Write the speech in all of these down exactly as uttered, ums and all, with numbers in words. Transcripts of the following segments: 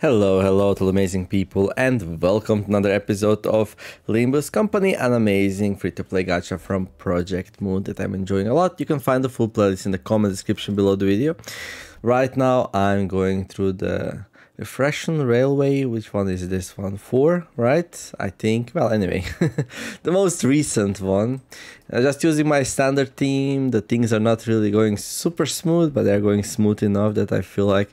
Hello, hello to amazing people, and welcome to another episode of Limbus Company, an amazing free-to-play gacha from Project Moon that I'm enjoying a lot. You can find the full playlist in the comment description below the video. Right now, I'm going through the Refreshing Railway. Which one is this one? Four, right? I think. Well, anyway, the most recent one. I'm just using my standard theme. The things are not really going super smooth, but they're going smooth enough that I feel like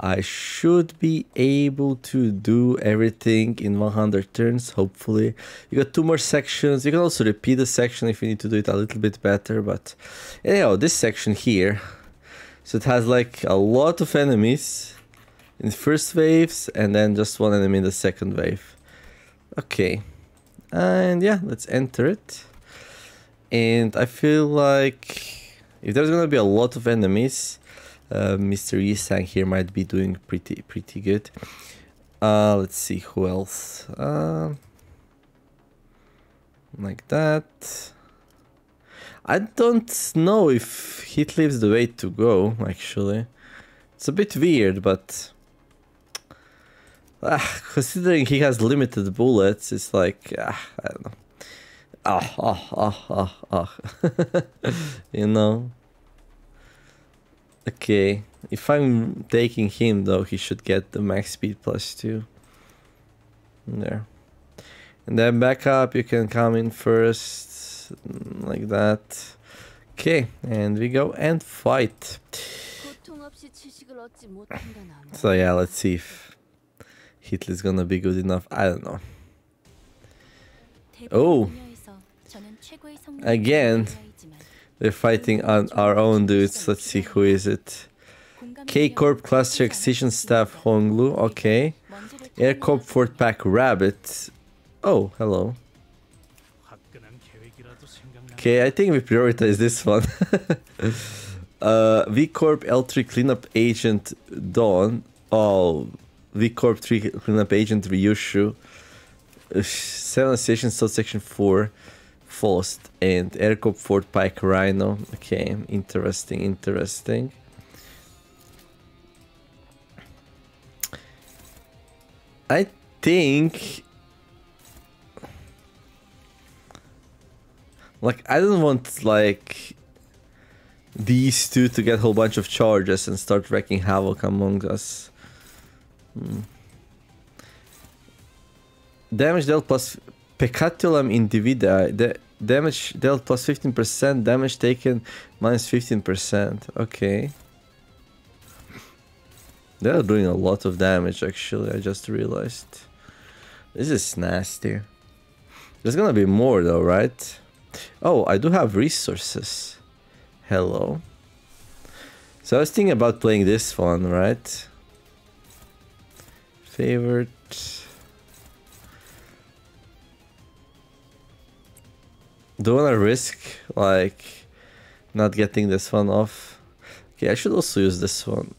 I should be able to do everything in one hundred turns, hopefully. You got two more sections. You can also repeat the section if you need to do it a little bit better. But anyhow, this section here, so it has like a lot of enemies in first waves and then just one enemy in the second wave. Okay, and yeah, let's enter it. And I feel like if there's gonna be a lot of enemies, Uh, Mister Yisang here might be doing pretty pretty good. Uh, let's see who else. Uh, like that. I don't know if Heat leaves the way to go, actually. It's a bit weird, but uh, considering he has limited bullets, it's like, uh, I don't know. Ah, ah, ah, ah, ah. You know? Okay, if I'm taking him though, he should get the max speed plus two. There. And then back up, you can come in first, like that. Okay, and we go and fight. So yeah, let's see if Hitler's gonna be good enough, I don't know. Oh! Again! We're fighting on our own dudes. Let's see who is it. K Corp Cluster Excision Staff Honglu. Okay. Air Corp Fort Pack Rabbit. Oh, hello. Okay, I think we prioritize this one. uh, V Corp L three Cleanup Agent Dawn. Oh, V Corp three Cleanup Agent Ryōshū. Seminar Station Section four. Faust and Air Corp Fort Pike Rhino. Okay, interesting, interesting. I think, like, I don't want like these two to get a whole bunch of charges and start wrecking havoc among us. Hmm. Damage dealt plus Peccatulum Individa, the damage dealt plus fifteen percent, damage taken minus fifteen percent. Okay. They are doing a lot of damage, actually, I just realized. This is nasty. There's gonna be more though, right? Oh, I do have resources. Hello. So I was thinking about playing this one, right? Favorite. Do I want to risk, like, not getting this one off? Okay, I should also use this one.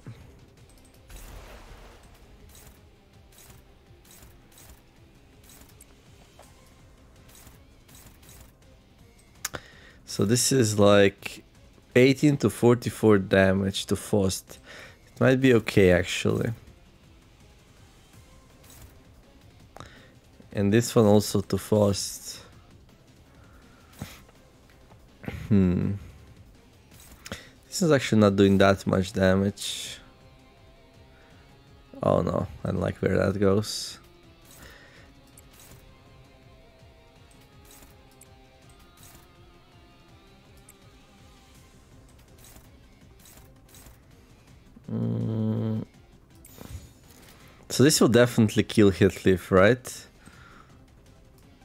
So this is like eighteen to forty-four damage to Faust. It might be okay, actually. And this one also to Faust. Hmm. This is actually not doing that much damage. Oh no, I don't like where that goes. Mm. So this will definitely kill Hitleaf, right?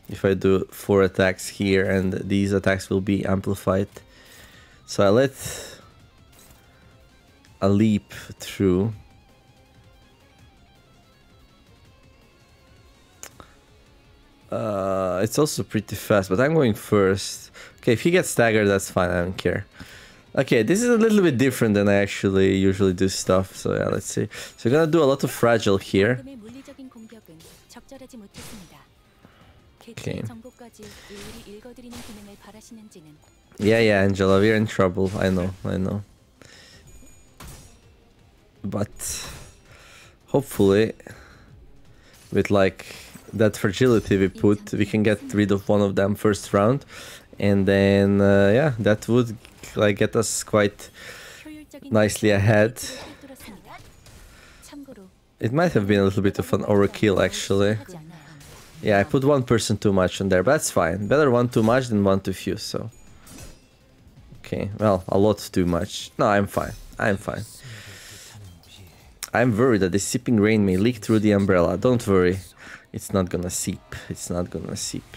If I do four attacks here, and these attacks will be amplified. So I let a leap through. Uh, it's also pretty fast, but I'm going first. Okay, if he gets staggered, that's fine, I don't care. Okay, this is a little bit different than I actually usually do stuff. So yeah, let's see. So we're gonna do a lot of fragile here. Okay. Yeah, yeah, Angela, we're in trouble. I know, I know. But hopefully with like that fragility we put, we can get rid of one of them first round, and then uh, yeah, that would like get us quite nicely ahead. It might have been a little bit of an overkill actually. Yeah, I put one person too much on there, but that's fine. Better one too much than one too few, so... Okay, well, a lot too much. No, I'm fine. I'm fine. I'm worried that the seeping rain may leak through the umbrella. Don't worry. It's not gonna seep. It's not gonna seep.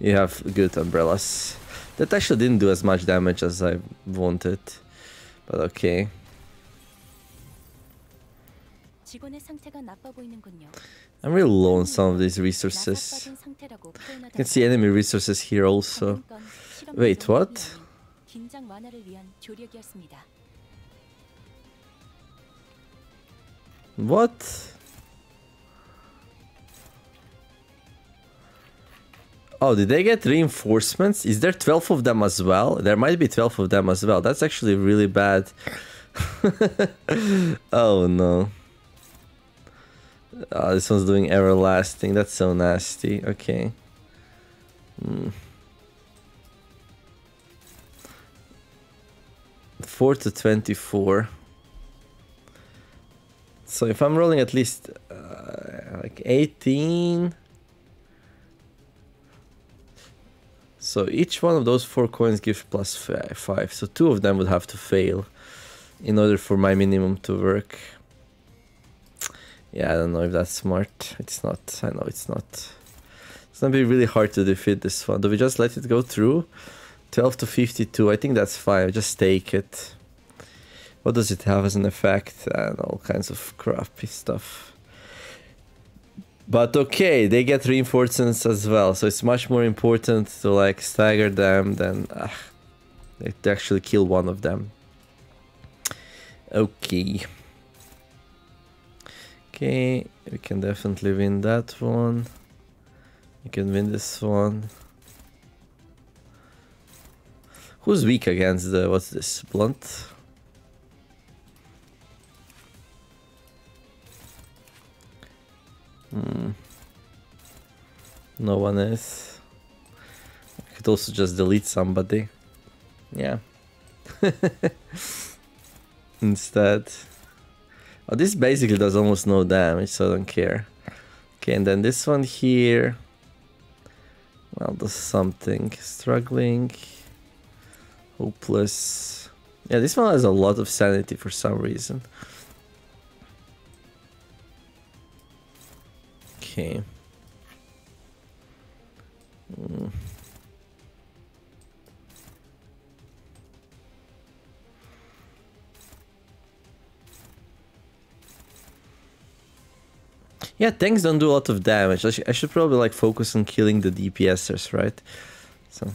You have good umbrellas. That actually didn't do as much damage as I wanted. But okay. I'm really low on some of these resources. You can see enemy resources here also. Wait, what? What? Oh, did they get reinforcements? Is there twelve of them as well? There might be twelve of them as well. That's actually really bad. Oh no. Oh, this one's doing everlasting. That's so nasty. Okay. Mm. four to twenty-four. So if I'm rolling at least uh, like eighteen. So each one of those four coins gives plus five. So two of them would have to fail in order for my minimum to work. Yeah, I don't know if that's smart. It's not. I know it's not. It's gonna be really hard to defeat this one. Do we just let it go through? twelve to fifty-two. I think that's fine. Just take it. What does it have as an effect? And all kinds of crappy stuff. But okay, they get reinforcements as well. So it's much more important to like stagger them than uh, to actually kill one of them. Okay. Okay, we can definitely win that one. We can win this one. Who's weak against the... what's this? Blunt? Hmm. No one is. I could also just delete somebody. Yeah. Instead... Oh, this basically does almost no damage, so I don't care. Okay, and then this one here. Well, does something. Struggling. Hopeless. Yeah, this one has a lot of sanity for some reason. Okay. Mm. Yeah, tanks don't do a lot of damage. I, sh I should probably like focus on killing the DPSers, right? So.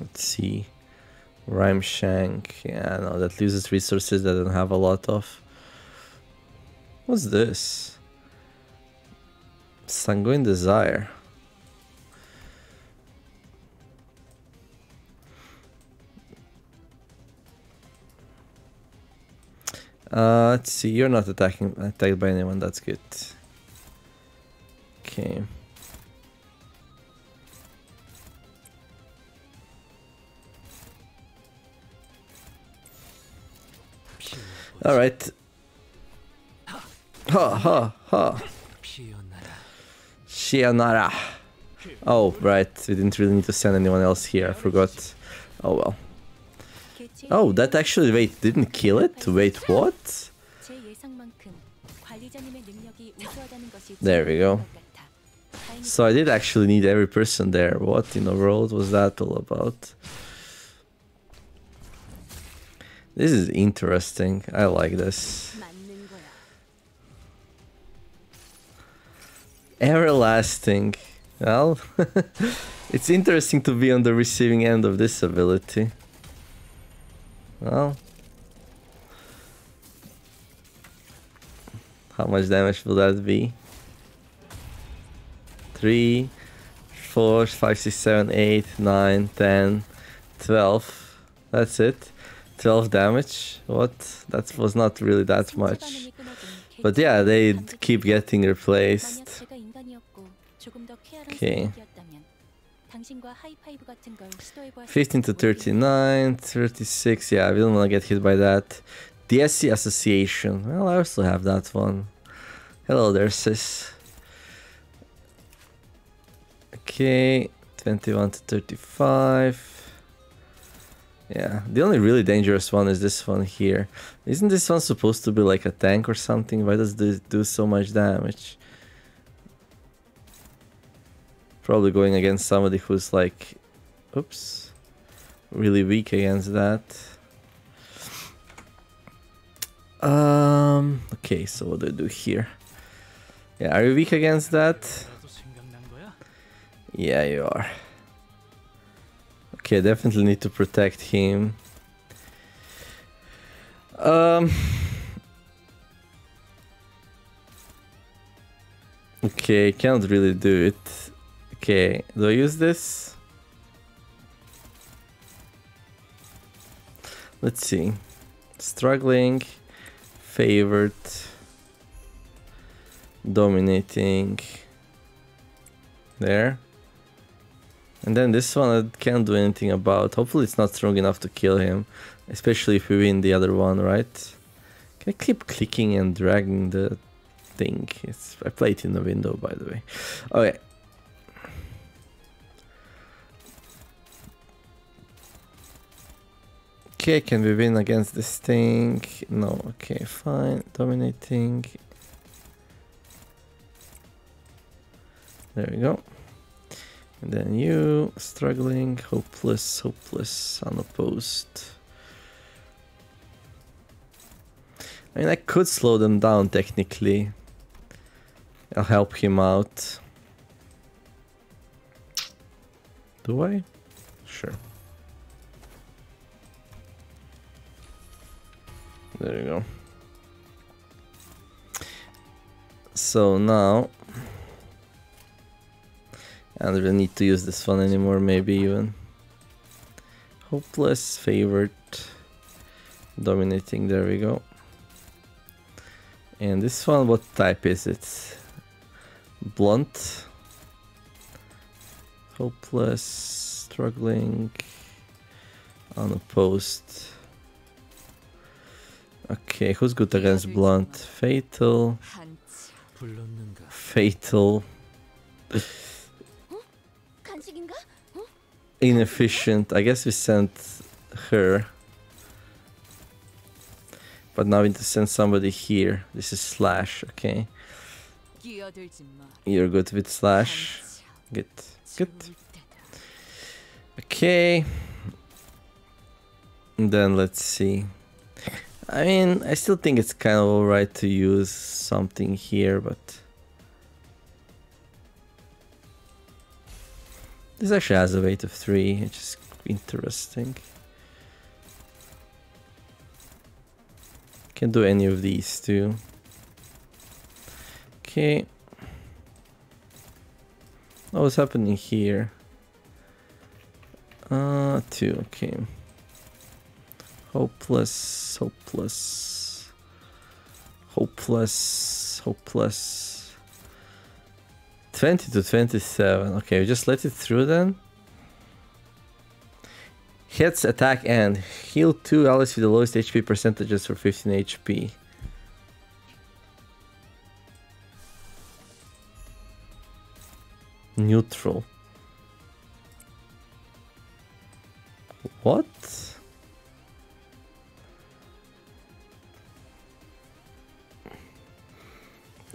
Let's see. Rimeshank. Yeah, no, that loses resources that I don't have a lot of. What's this? Sanguine Desire. Uh, let's see, you're not attacking attacked by anyone, that's good. Okay. Alright. Ha ha ha. Sayonara. Oh, right. We didn't really need to send anyone else here. I forgot. Oh well. Oh, that actually, wait, didn't kill it? Wait, what? There we go. So I did actually need every person there. What in the world was that all about? This is interesting. I like this. Everlasting. Well, it's interesting to be on the receiving end of this ability. Well, How much damage will that be? three, four, five, six, seven, eight, nine, ten, twelve. That's it. twelve damage. What? That was not really that much. But yeah, they keep getting replaced. Okay. fifteen to thirty-nine, thirty-six. Yeah, we don't want to get hit by that. D S C Association. Well, I also have that one. Hello there, sis. Okay, twenty-one to thirty-five. Yeah, the only really dangerous one is this one here. Isn't this one supposed to be like a tank or something? Why does this do so much damage? Probably going against somebody who's like, oops, really weak against that. Um, okay, so what do I do here? Yeah, are you weak against that? Yeah, you are. Okay, definitely need to protect him. Um. Okay, can't really do it. Okay, do I use this? Let's see. Struggling, favored, dominating. There. And then this one I can't do anything about. Hopefully it's not strong enough to kill him. Especially if we win the other one, right? Can I keep clicking and dragging the thing? It's, I played it in the window, by the way. Okay. Okay, can we win against this thing? No, okay, fine. Dominating. There we go. And then you, struggling, hopeless, hopeless, unopposed. I mean, I could slow them down, technically. I'll help him out. Do I? Sure. There you go. So now... I don't really need to use this one anymore, maybe even. Hopeless, favored, dominating, there we go. And this one, what type is it? Blunt, hopeless, struggling, unopposed. Okay, who's good against blunt? Fatal, fatal. Inefficient. I guess we sent her. But now we need to send somebody here. This is slash, okay. You're good with slash. Good. Good. Okay. And then let's see. I mean, I still think it's kind of alright to use something here, but... This actually has a weight of three, which is interesting. Can't do any of these two. Okay. Oh, what's happening here? Uh, two, okay. Hopeless, hopeless, hopeless, hopeless. twenty to twenty-seven. Okay, we just let it through then. Hits, attack, and heal two allies with the lowest H P percentages for fifteen H P. Neutral. What?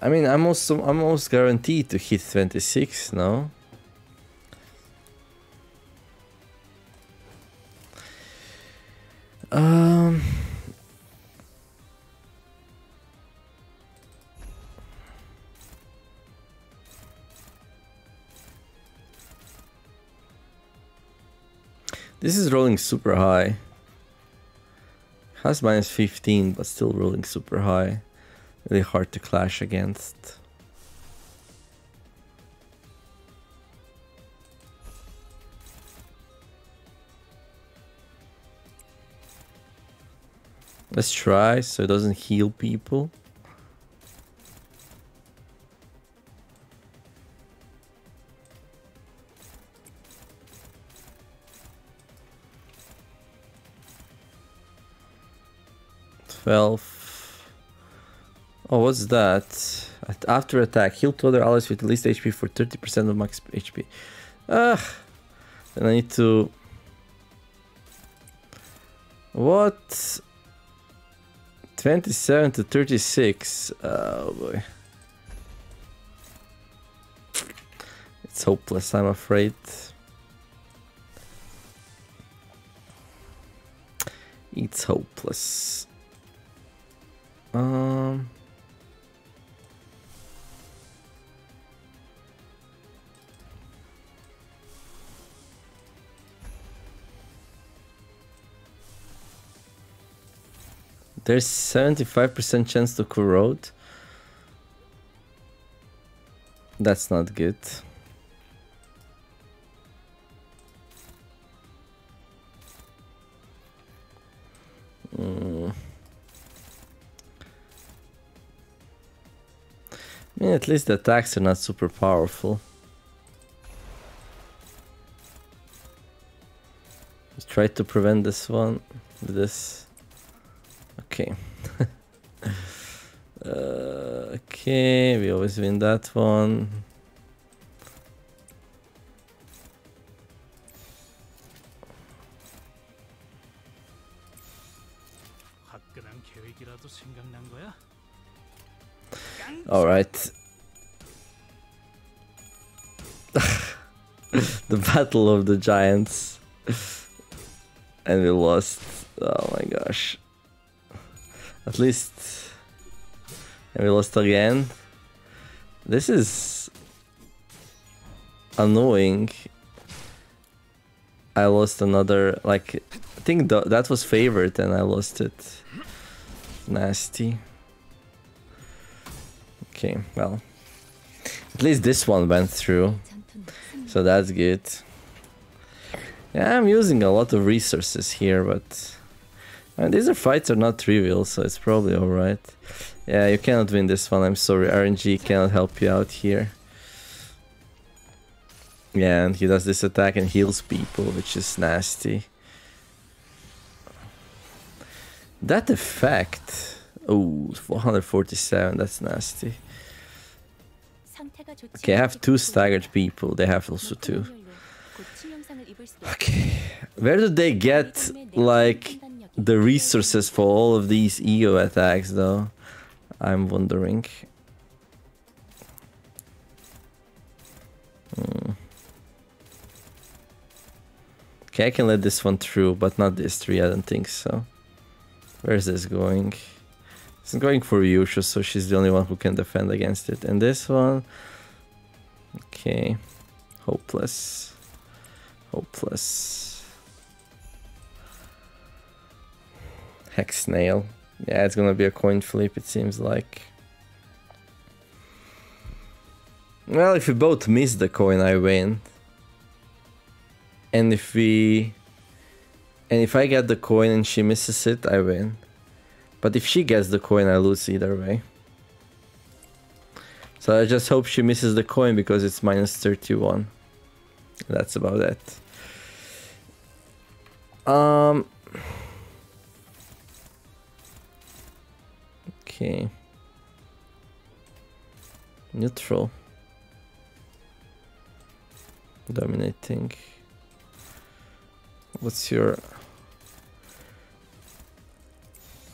I mean, I'm also I'm almost guaranteed to hit twenty-six now. Um. This is rolling super high. Has minus fifteen, but still rolling super high. really hard to clash against. Let's try so it doesn't heal people. twelve. Oh, what's that? At after attack, heal two other allies with the least H P for thirty percent of max H P. Ugh. Then I need to... What? twenty-seven to thirty-six. Oh boy. It's hopeless, I'm afraid. It's hopeless. Um. There's seventy-five percent chance to corrode. That's not good. Mm. I mean, at least the attacks are not super powerful. Let's try to prevent this one with this. Okay. uh, okay, we always win that one. All right. The battle of the giants. And we lost. Oh my gosh. At least, and we lost again. This is annoying. I lost another, like, I think th that was favored and I lost it. Nasty. Okay, well, at least this one went through, so that's good. Yeah, I'm using a lot of resources here, but... And these are fights are not trivial, so it's probably alright. Yeah, you cannot win this one, I'm sorry. R N G cannot help you out here. Yeah, and he does this attack and heals people, which is nasty. That effect... Oh, four hundred forty-seven, that's nasty. Okay, I have two staggered people, they have also two. Okay, where do they get, like... the resources for all of these E O attacks, though, I'm wondering. Hmm. Okay, I can let this one through, but not these three, I don't think so. Where's this going? It's going for Ryōshū, so she's the only one who can defend against it. And this one... Okay. Hopeless. Hopeless. Hex nail. Yeah, it's gonna be a coin flip, it seems like. Well, if we both miss the coin, I win. And if we... And if I get the coin and she misses it, I win. But if she gets the coin, I lose either way. So I just hope she misses the coin, because it's minus thirty-one. That's about it. Um... Okay. Neutral. Dominating. What's your...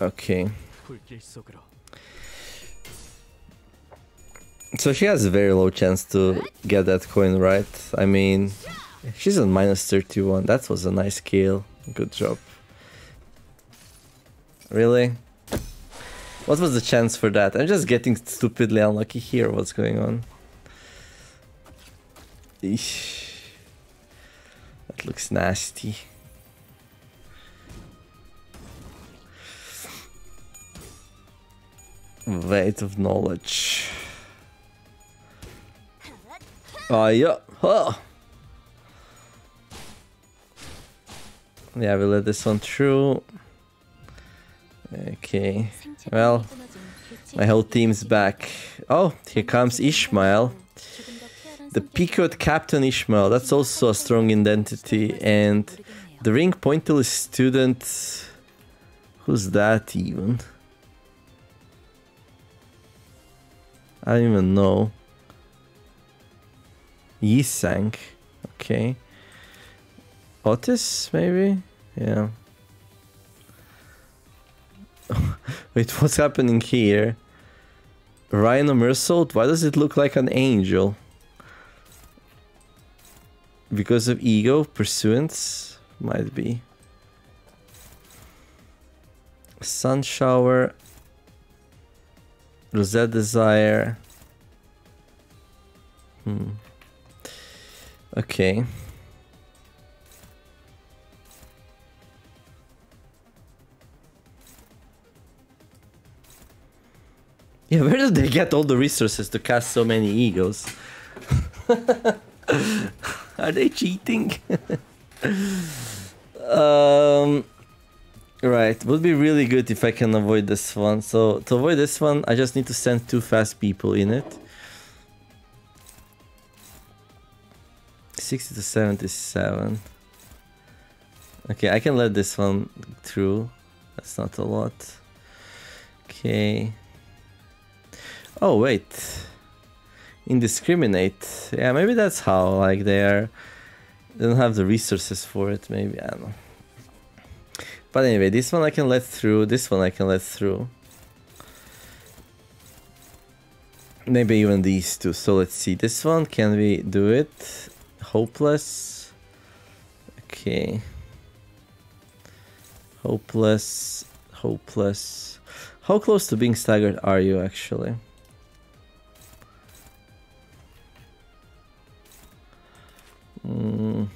Okay. So she has a very low chance to get that coin, right? I mean, she's on minus thirty-one. That was a nice kill. Good job. Really? What was the chance for that? I'm just getting stupidly unlucky here. What's going on? Eesh. That looks nasty. Weight of knowledge. Ah, yeah. Oh. Yeah, we let this one through. Okay. Well, my whole team's back. Oh, here comes Ishmael. The Pequot Captain Ishmael. That's also a strong identity. And the Ring Pointless Student. Who's that even? I don't even know. Yisang. Okay. Otis, maybe? Yeah. Wait, what's happening here? Rhino Mersault? Why does it look like an angel? Because of ego, pursuance? Might be. Sunshower. Rosette Desire. Hmm. Okay. Yeah, where did they get all the resources to cast so many egos? Are they cheating? um, right, would be really good if I can avoid this one. So to avoid this one, I just need to send two fast people in it. sixty to seventy-seven. Okay, I can let this one through. That's not a lot. Okay. Oh, wait. Indiscriminate. Yeah, maybe that's how, like, they are... They don't have the resources for it, maybe. I don't know. But anyway, this one I can let through. This one I can let through. Maybe even these two. So let's see. This one, can we do it? Hopeless. Okay. Hopeless. Hopeless. How close to being staggered are you, actually? Mm.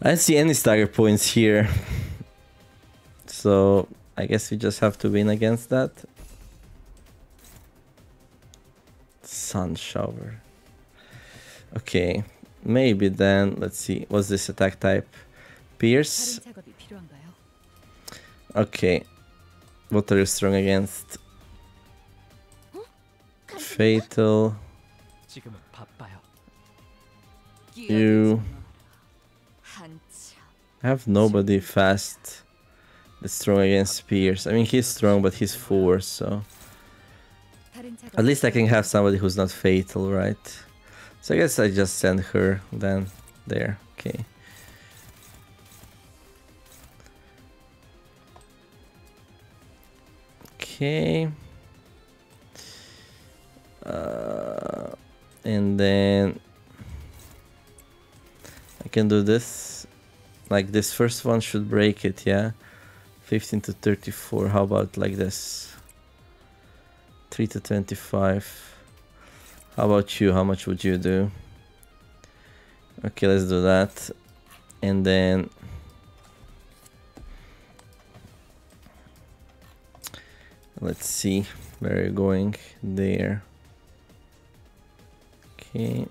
I don't see any stagger points here. So I guess we just have to win against that. Sun shower. Okay. Maybe then, let's see, what's this attack type? Pierce. Okay. What are you strong against? Fatal. You have nobody fast that's strong against Pierce. I mean, he's strong, but he's four, so... At least I can have somebody who's not fatal, right? So I guess I just send her then there. Okay. Okay. Uh, and then I can do this. Like this first one should break it, yeah. fifteen to thirty-four. How about like this? three to twenty-five. How about you? How much would you do? Okay, let's do that. And then... Let's see where you're going there. Okay.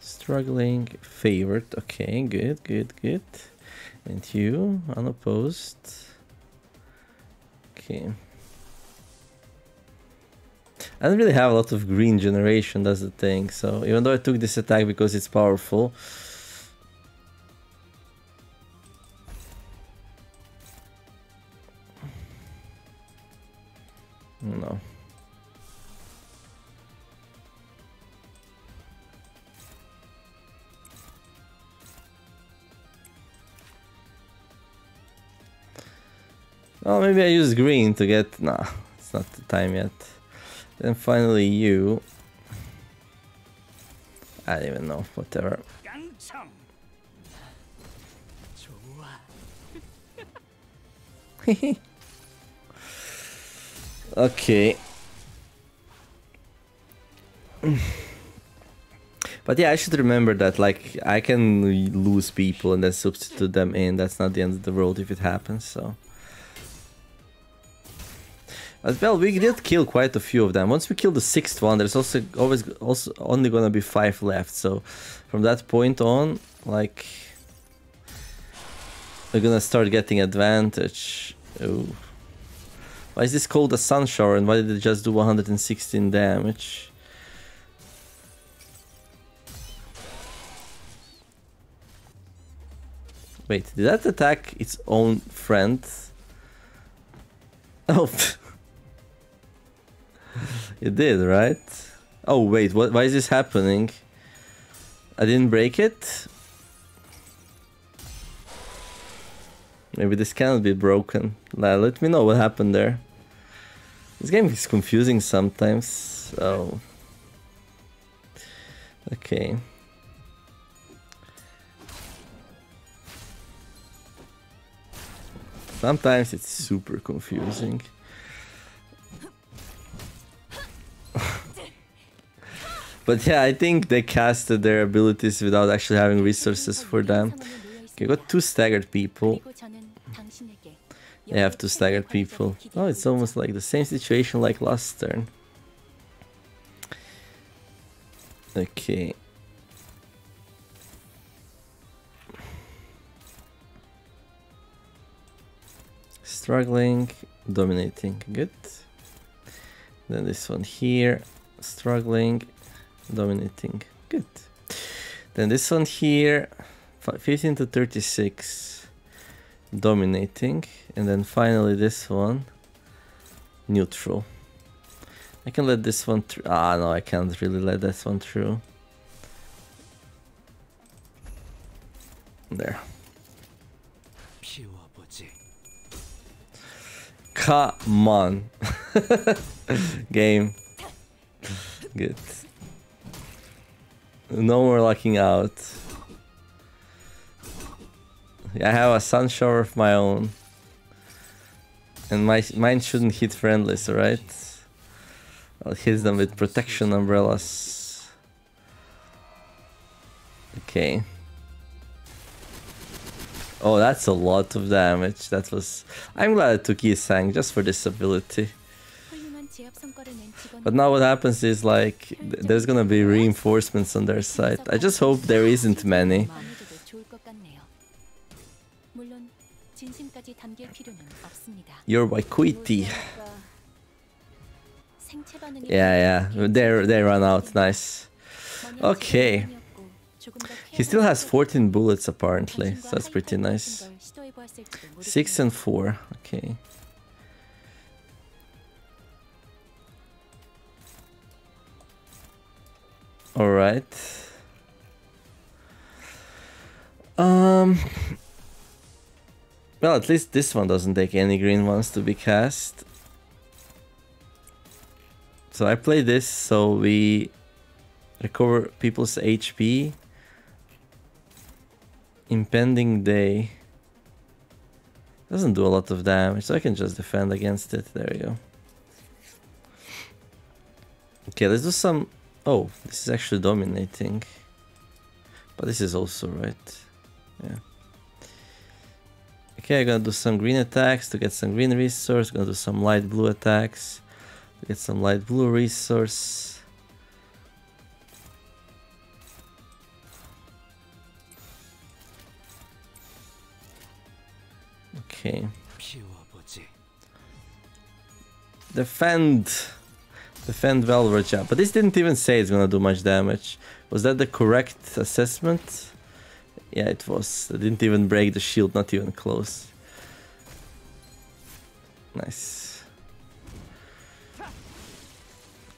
Struggling, favored. Okay, good, good, good. And you, unopposed. I don't really have a lot of green generation, that's the thing. So even though I took this attack because it's powerful, no. Oh, maybe I use green to get... Nah, it's not the time yet. Then finally you... I don't even know, whatever. Okay. But yeah, I should remember that, like, I can lose people and then substitute them in. That's not the end of the world if it happens, so... As well, we did kill quite a few of them. Once we kill the sixth one, there's also always also only gonna be five left. So from that point on, like, we're gonna start getting advantage. Ooh. Why is this called a sun shower, and why did it just do one hundred sixteen damage? Wait, did that attack its own friend? Oh. It did, right? Oh wait, what? Why is this happening? I didn't break it? Maybe this cannot be broken. Let me know what happened there. This game is confusing sometimes, so... Okay. Sometimes it's super confusing. But yeah, I think they casted their abilities without actually having resources for them. Okay, got two staggered people. They have two staggered people. Oh, it's almost like the same situation like last turn. Okay. Struggling, dominating, good. Then this one here, struggling. Dominating, good. Then this one here, fifteen to thirty-six, dominating, and then finally this one, neutral. I can let this one through. Ah, no, I can't really let this one through. There. Come on, game. Good. No more lucking out. Yeah, I have a sun shower of my own. And my mine shouldn't hit friendlies, alright? I'll hit them with protection umbrellas. Okay. Oh, that's a lot of damage. That was... I'm glad I took Yisang just for this ability. But now what happens is, like, th there's gonna be reinforcements on their side. I just hope there isn't many. You're Waikuiti. Yeah, yeah, they, they run out, nice. Okay. He still has fourteen bullets apparently, so that's pretty nice. six and four, okay. Alright. Um, well, at least this one doesn't take any green ones to be cast. So I play this so we recover people's H P. Impending Day. Doesn't do a lot of damage, so I can just defend against it. There you go. Okay, let's do some... Oh, this is actually dominating. But this is also right. Yeah. Okay, I'm gonna do some green attacks to get some green resource. Gonna do some light blue attacks to get some light blue resource. Okay. Defend! Defend well, Raja. But this didn't even say it's gonna do much damage. Was that the correct assessment? Yeah, it was. I didn't even break the shield, not even close. Nice.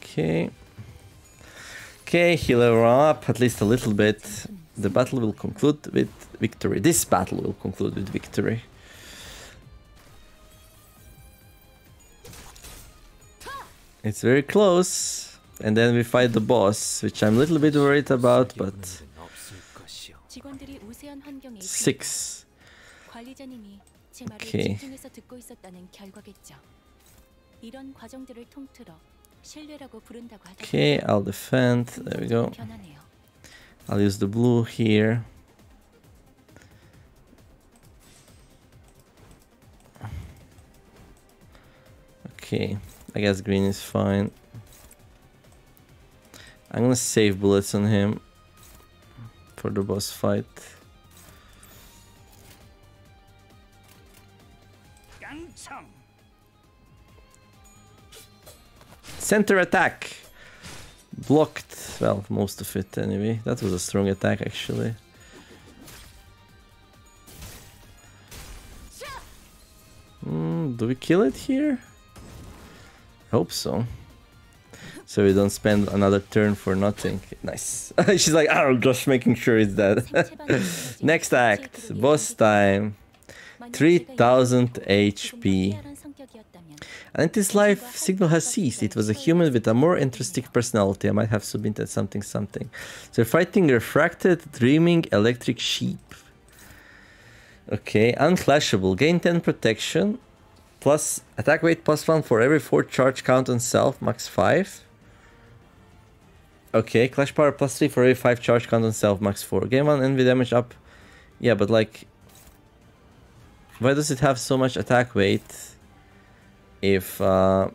Okay. Okay, he'll level up at least a little bit. The battle will conclude with victory. This battle will conclude with victory. It's very close, and then we fight the boss, which I'm a little bit worried about, but... Six. Okay. Okay, I'll defend. There we go. I'll use the blue here. Okay, I guess green is fine. I'm gonna save bullets on him for the boss fight. Center attack! Blocked. Well, most of it anyway. That was a strong attack actually. Mm, do we kill it here? Hope so. So we don't spend another turn for nothing. Nice. She's like, oh, just making sure it's dead. Next act. Boss time. three thousand H P. And this life signal has ceased. It was a human with a more interesting personality. I might have submitted something, something. So fighting Refracted Dreaming Electric Sheep. Okay. Unclashable. Gain ten protection. Plus attack weight plus one for every four charge count on self. Max five. Okay, clash power plus three for every five charge count on self, max four. Game one envy damage up. Yeah, but like, why does it have so much attack weight if uh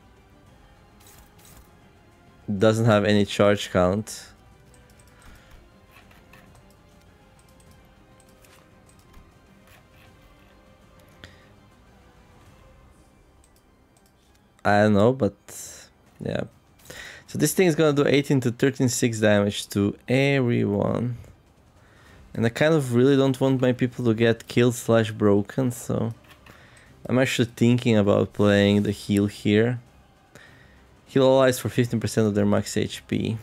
doesn't have any charge count? I don't know, but yeah. So this thing is gonna do eighteen to thirteen, six damage to everyone. And I kind of really don't want my people to get killed slash broken, so I'm actually thinking about playing the heal here. Heal allies for fifteen percent of their max H P.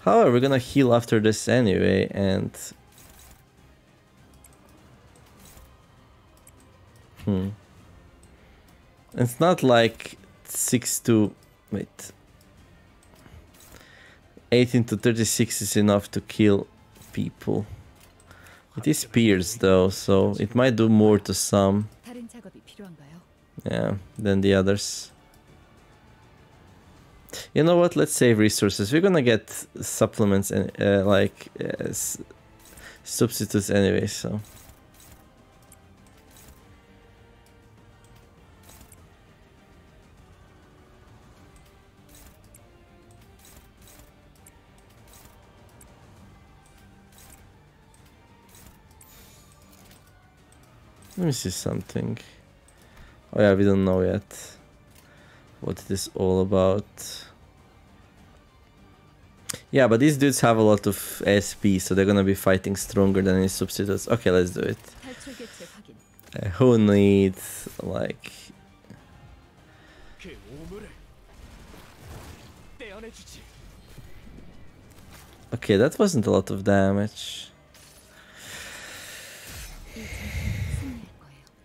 However, we're gonna heal after this anyway, and... Hmm. It's not like... Six to wait. Eighteen to thirty-six is enough to kill people. It is pierce though, so it might do more to some. Yeah, than the others. You know what? Let's save resources. We're gonna get supplements and uh, like uh, substitutes anyway. So. Let me see something. Oh yeah, we don't know yet what it is all about. Yeah, but these dudes have a lot of S P, so they're gonna be fighting stronger than any substitutes. Okay, let's do it. Uh, who needs, like... Okay, that wasn't a lot of damage.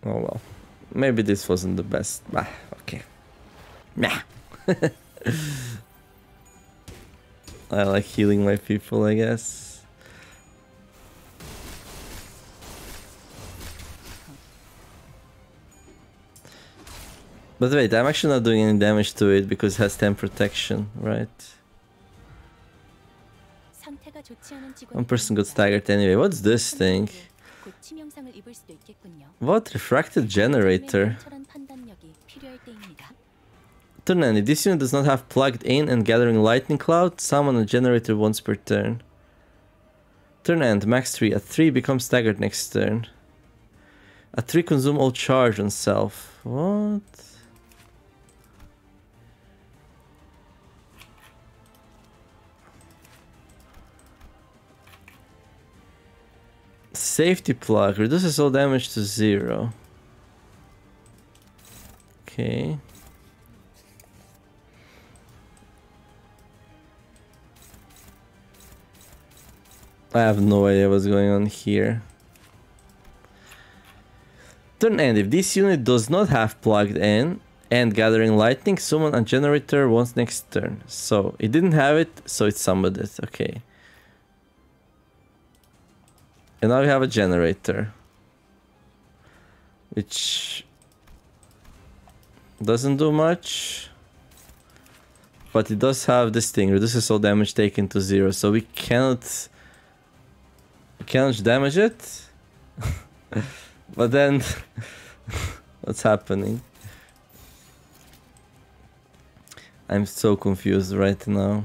Oh well, maybe this wasn't the best. Ah, okay. Nah. I like healing my people, I guess. But wait, I'm actually not doing any damage to it because it has ten protection, right? One person got staggered anyway. What's this thing? What? Refracted generator? Turnani, this unit does not have plugged in and gathering lightning cloud. Summon a generator once per turn. Turnand, max three. At three becomes staggered next turn. At three consume all charge on self. What? Safety plug reduces all damage to zero. Okay. I have no idea what's going on here. Turn end. If this unit does not have plugged in and gathering lightning, summon a generator once next turn. So it didn't have it, so it summoned it. Okay. And now we have a generator. which doesn't do much, but it does have this thing, reduces all damage taken to zero, so we cannot we cannot damage it. But then what's happening? I'm so confused right now.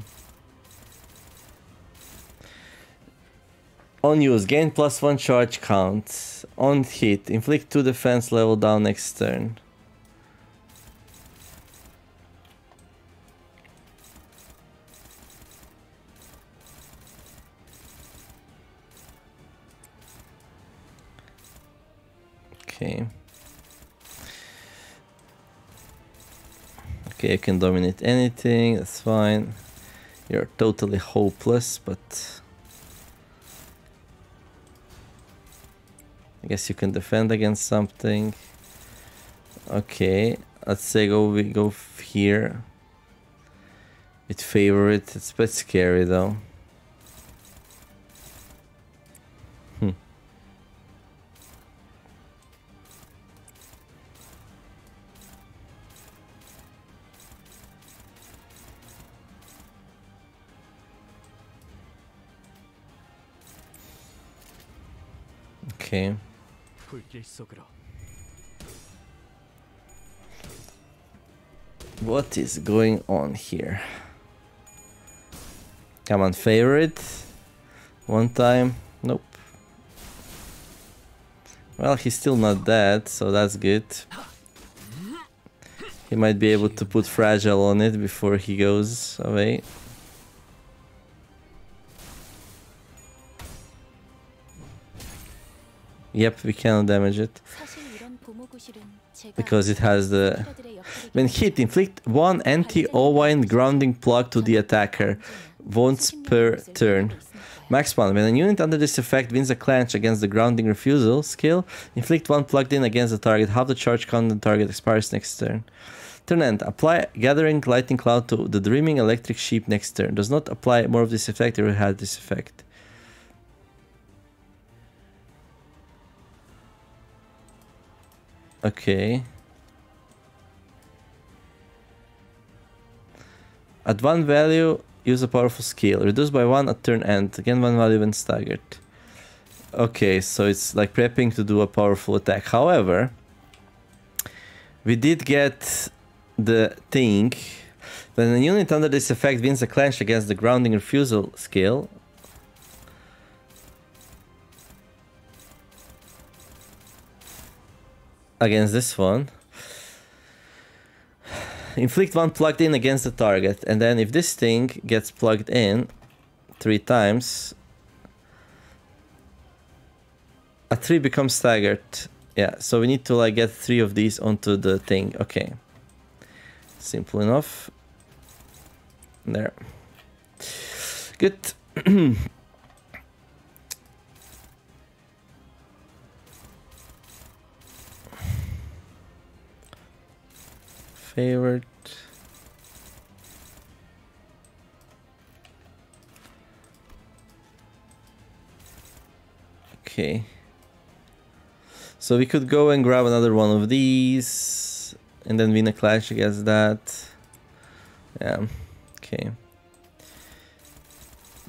On use, gain plus one charge count. On hit, inflict two defense level down next turn. Okay. Okay, I can dominate anything, that's fine. You're totally hopeless, but I guess you can defend against something. Okay, let's say go we go here. With favorite, it's a bit scary though. Hmm. Okay. What is going on here? Come on, favorite. One time. Nope. Well, he's still not dead, so that's good. He might be able to put fragile on it before he goes away. Yep, we cannot damage it, because it has the... When hit, inflict one anti-ova and grounding plug to the attacker, once per turn. Max one. When a unit under this effect wins a clench against the grounding refusal skill, inflict one plugged in against the target. Half the charge count on the target expires next turn. Turn end. Apply Gathering Lightning Cloud to the Dreaming Electric Sheep next turn. Does not apply more of this effect if it had this effect. Okay. At one value, use a powerful skill. Reduce by one at turn end. Again, one value when staggered. Okay, so it's like prepping to do a powerful attack. However, we did get the thing. When a unit under this effect wins a clench against the grounding refusal skill, against this one, inflict one plugged in against the target, and then if this thing gets plugged in three times, a three becomes staggered. Yeah, so we need to like get three of these onto the thing. Okay, simple enough. There, good. Favorite. Okay. So we could go and grab another one of these and then win a clash against that. Yeah. Okay.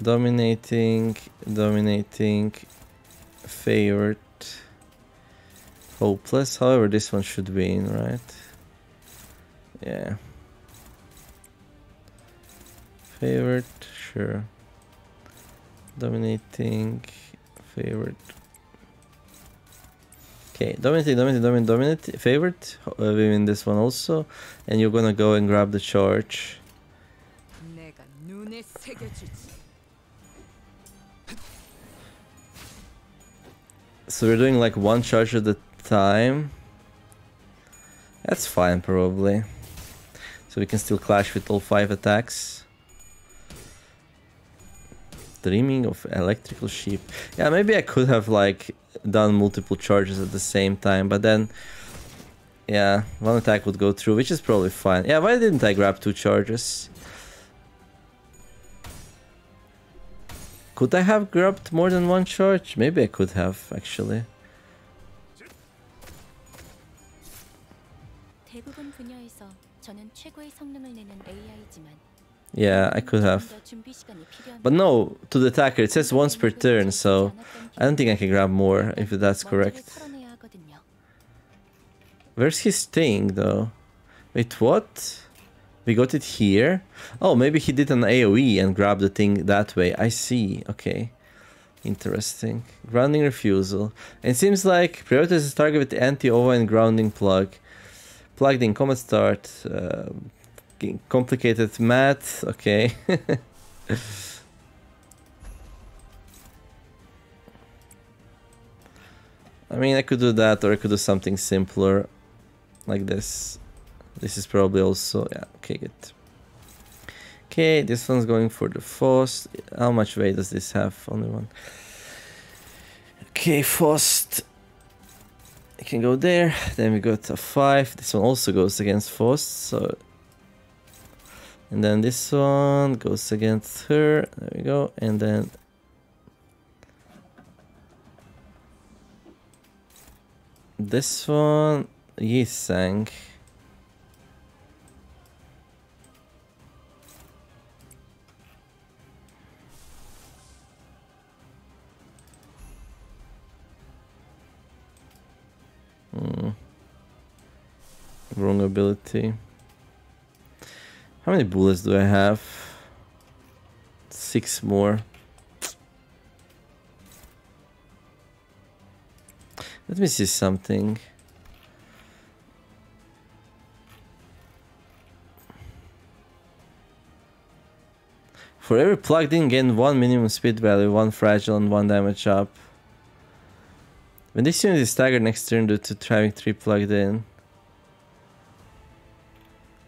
Dominating, dominating, favorite. Hopeless. However, this one should win, right? Yeah. Favorite, sure. Dominating, favorite. Okay, dominating, dominating, dominating, dominating, favorite. Uh, we win this one also. And you're gonna go and grab the charge. So we're doing like one charge at a time. That's fine, probably. So we can still clash with all five attacks. Dreaming of electrical sheep. Yeah, maybe I could have like done multiple charges at the same time, but then yeah, one attack would go through, which is probably fine. Yeah, why didn't I grab two charges? Could I have grabbed more than one charge? Maybe I could have, actually. Yeah, I could have. But no, to the attacker, it says once per turn, so I don't think I can grab more, if that's correct. Where's his thing, though? Wait, what? We got it here? Oh, maybe he did an AoE and grabbed the thing that way. I see, okay. Interesting. Grounding Refusal. It seems like prioritize the target with Anti-Ova and Grounding Plug. Plugged in, combat start. Uh, complicated math, okay. I mean, I could do that, or I could do something simpler like this. This is probably also, yeah, okay, good. Okay, this one's going for the Fost. How much weight does this have? Only one. Okay, Fost. I can go there. Then we got a five. This one also goes against Fost, so... And then this one goes against her. There we go. And then... This one... Yisang. Mm. Wrong ability. How many bullets do I have? Six more. Let me see something. For every plugged in, gain one minimum speed value, one fragile, and one damage up. When this unit is staggered next turn due to having three plugged in.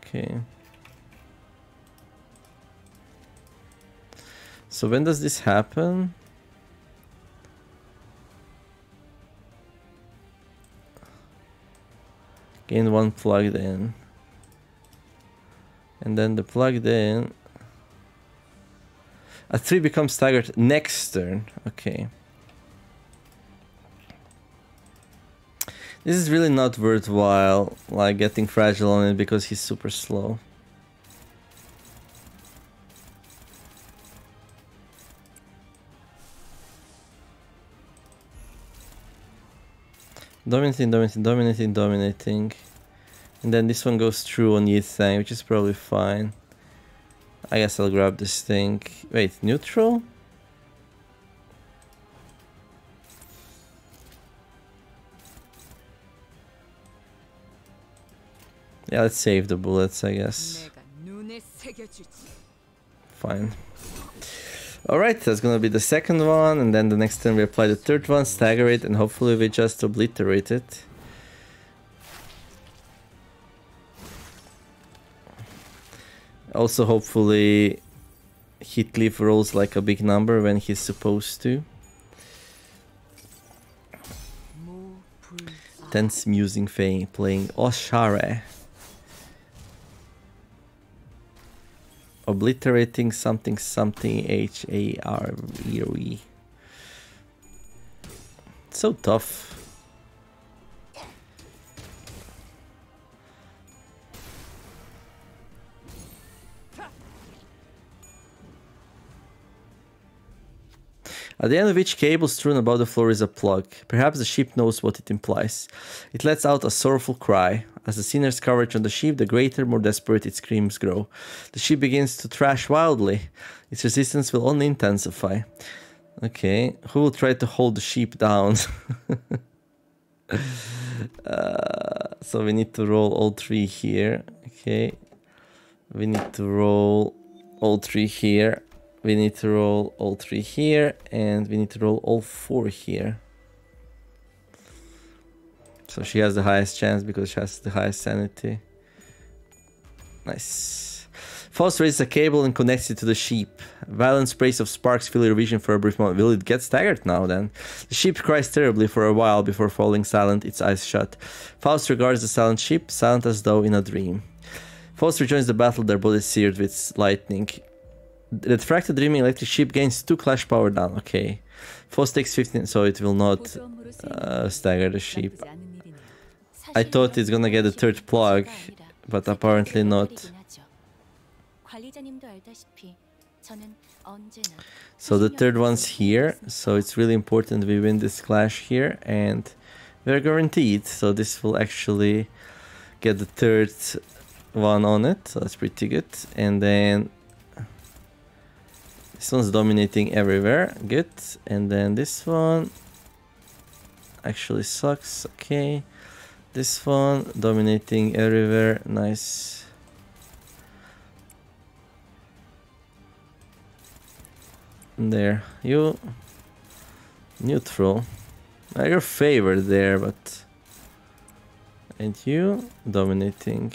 Okay. So when does this happen? Gain one plugged in. And then the plugged in. A three becomes staggered next turn. Okay. This is really not worthwhile, like getting fragile on it, because he's super slow. Dominating, dominating, dominating, dominating. And then this one goes through on Yithang, which is probably fine. I guess I'll grab this thing. Wait, neutral? Yeah, let's save the bullets, I guess. Fine. Alright, that's gonna be the second one, and then the next turn we apply the third one, stagger it, and hopefully we just obliterate it. Also, hopefully, Heatleaf rolls like a big number when he's supposed to. Tense Musing Fae playing Oshare. Obliterating something something H A R E O E. So tough. At the end of each cable strewn above the floor is a plug. Perhaps the sheep knows what it implies. It lets out a sorrowful cry. As the sinner's coverage on the sheep, the greater, more desperate its screams grow. The sheep begins to thrash wildly. Its resistance will only intensify. Okay, who will try to hold the sheep down? uh, so we need to roll all three here. Okay, we need to roll all three here. We need to roll all three here, and we need to roll all four here. So she has the highest chance because she has the highest sanity. Nice. Faust raises a cable and connects it to the sheep. Violent sprays of sparks fill your vision for a brief moment. Will it get staggered now then? The sheep cries terribly for a while before falling silent, its eyes shut. Faust regards the silent sheep, silent as though in a dream. Faust rejoins the battle, their bodies seared with lightning. The Refracted Dreaming Electric Sheep gains two clash power down. Okay. Faust takes fifteen, so it will not uh, stagger the sheep. I thought it's gonna get a third plug, but apparently not. So the third one's here, so it's really important we win this clash here, and we're guaranteed. So this will actually get the third one on it, so that's pretty good. And then this one's dominating everywhere, good. And then this one actually sucks, okay. This one dominating everywhere, nice. There, you neutral. Now you're favored there, but and you dominating.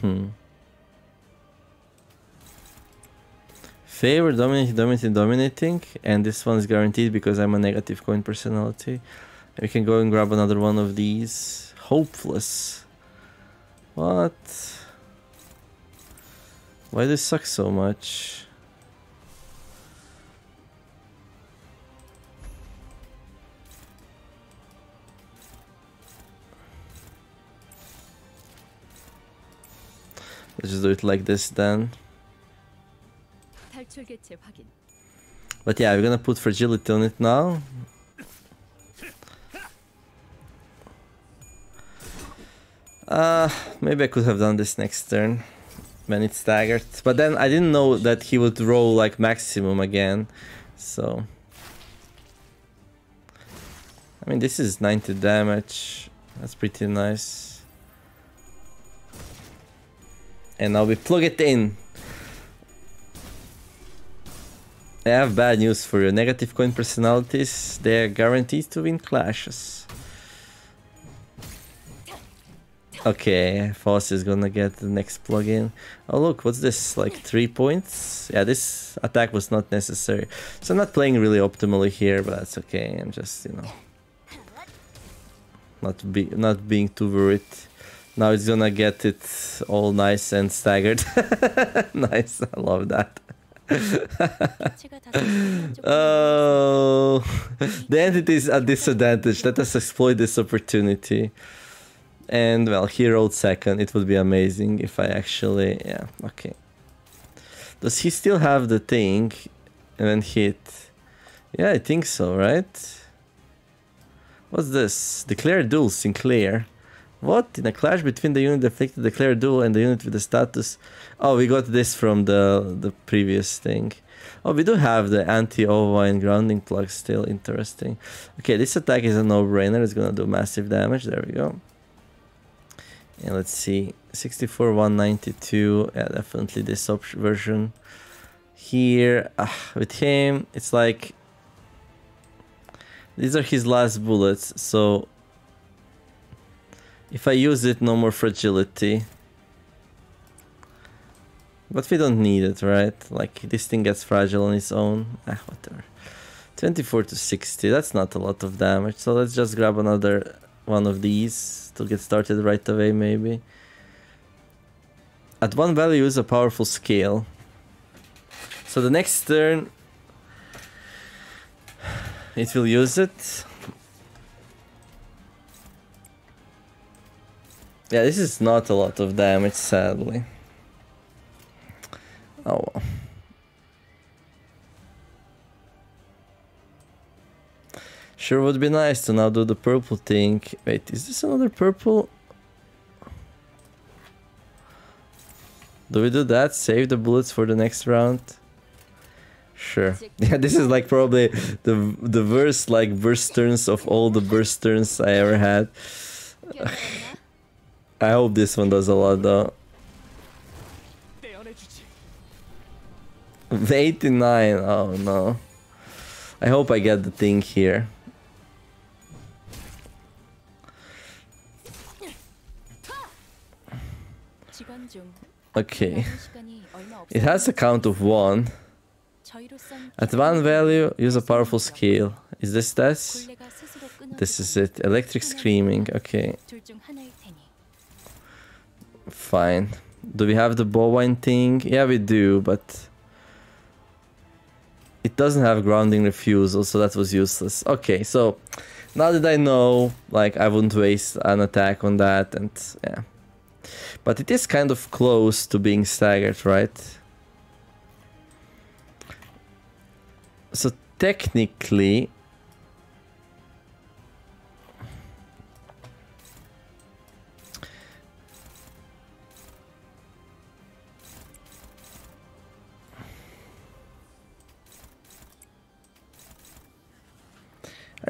Hmm. Favor, dominating, dominating, dominating, and this one is guaranteed because I'm a negative coin personality. We can go and grab another one of these. Hopeless. What? Why this sucks so much? Let's just do it like this then. But yeah, we're gonna put fragility on it now. Uh, maybe I could have done this next turn when it's staggered. But then I didn't know that he would roll like maximum again. So I mean, this is ninety damage. That's pretty nice. And now we plug it in. I have bad news for you. Negative coin personalities, they are guaranteed to win clashes. Okay, Foss is gonna get the next plug-in. Oh look, what's this? Like three points? Yeah, this attack was not necessary. So I'm not playing really optimally here, but that's okay. I'm just, you know, not be not being too worried. Now it's gonna get it all nice and staggered. Nice, I love that. Oh, the entity is at disadvantage. Let us exploit this opportunity. And well, he rolled second. It would be amazing if I actually, yeah, okay. Does he still have the thing when hit? Yeah, I think so, right? What's this? Declare Duel Sinclair. What? In a clash between the unit afflicted, declare duel, and the unit with the status. Oh, we got this from the the previous thing. Oh, we do have the anti-ova and grounding plug still. Interesting. Okay, this attack is a no-brainer. It's gonna do massive damage. There we go. And let's see, sixty-four, one ninety-two. Yeah, definitely this option version. Here uh, with him, it's like these are his last bullets. So if I use it, no more fragility. But we don't need it, right? Like, this thing gets fragile on its own. Ah, whatever. twenty-four to sixty, that's not a lot of damage. So let's just grab another one of these to get started right away, maybe. At one value is a powerful scale. So the next turn, it will use it. Yeah, this is not a lot of damage, sadly. Oh well. Sure would be nice to now do the purple thing. Wait, is this another purple? Do we do that? Save the bullets for the next round? Sure. Yeah, this is like probably the the worst like burst turns of all the burst turns I ever had. I hope this one does a lot though. eighty-nine, oh no. I hope I get the thing here. Okay. It has a count of one. At one value, use a powerful scale. Is this this? This is it. Electric Screaming, okay. Fine. Do we have the bowline thing? Yeah, we do, but It doesn't have Grounding Refusal, so that was useless. Okay, so now that I know, like, I wouldn't waste an attack on that, and yeah. But it is kind of close to being staggered, right? So technically...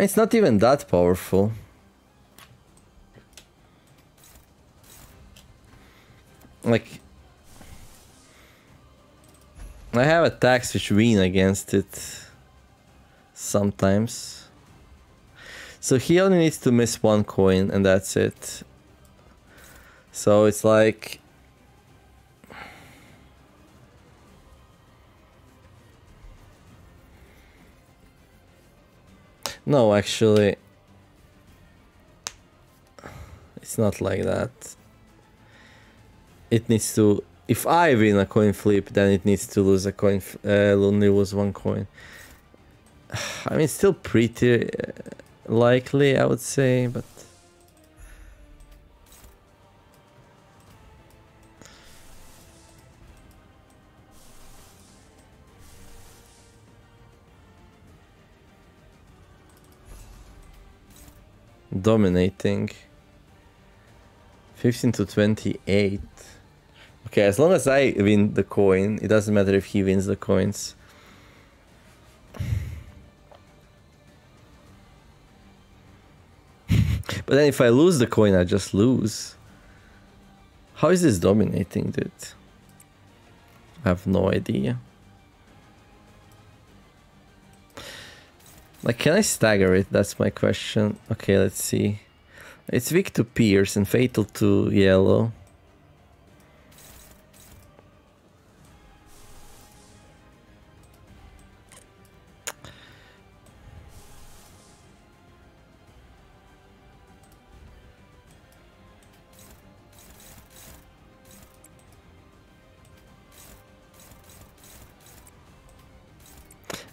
It's not even that powerful. Like, I have attacks which win against it sometimes. So he only needs to miss one coin and that's it. So it's like... No, actually, it's not like that. It needs to, if I win a coin flip, then it needs to lose a coin, uh, only lose one coin. I mean, it's still pretty likely, I would say, but... Dominating. fifteen to twenty-eight. Okay, as long as I win the coin, it doesn't matter if he wins the coins. But then if I lose the coin, I just lose. How is this dominating, dude? I have no idea. Like, can I stagger it? That's my question. Okay, let's see. It's weak to Pierce and fatal to yellow.